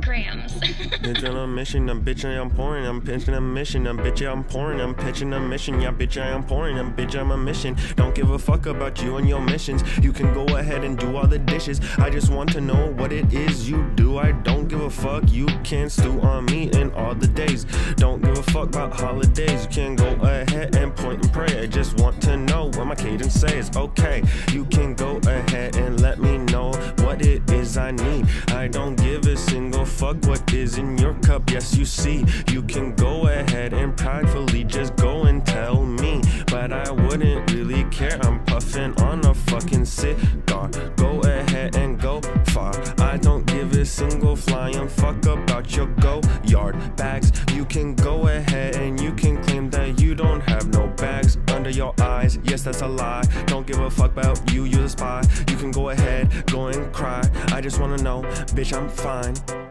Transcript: Grams. Bitch, on a mission, I'm bitch, I'm pouring, I'm pitching a mission, I'm bitch, I'm pouring, I'm pitching a mission, yeah, bitch, I am pouring, I'm bitch, I'm a mission. Don't give a fuck about you and your missions. You can go ahead and do all the dishes. I just want to know what it is you do. I don't give a fuck. You can stew on me in all the days. Don't give a fuck about holidays. You can go ahead and point and pray. I just want to know what my cadence says. Okay, you can go ahead and let me know what it is I need. I don't give a single fuck what is in your cup. Yes, you see, you can go ahead and pridefully just go and tell me, but I wouldn't really care. I'm puffing on a fucking cigar. Go ahead and go far. I don't give a single flying fuck about your go yard bags. You can go ahead and you can claim that you don't have no bags under your eyes. Yes, that's a lie. Don't give a fuck about you, you're a spy. You can go ahead, go and cry. I just wanna know, bitch, I'm fine.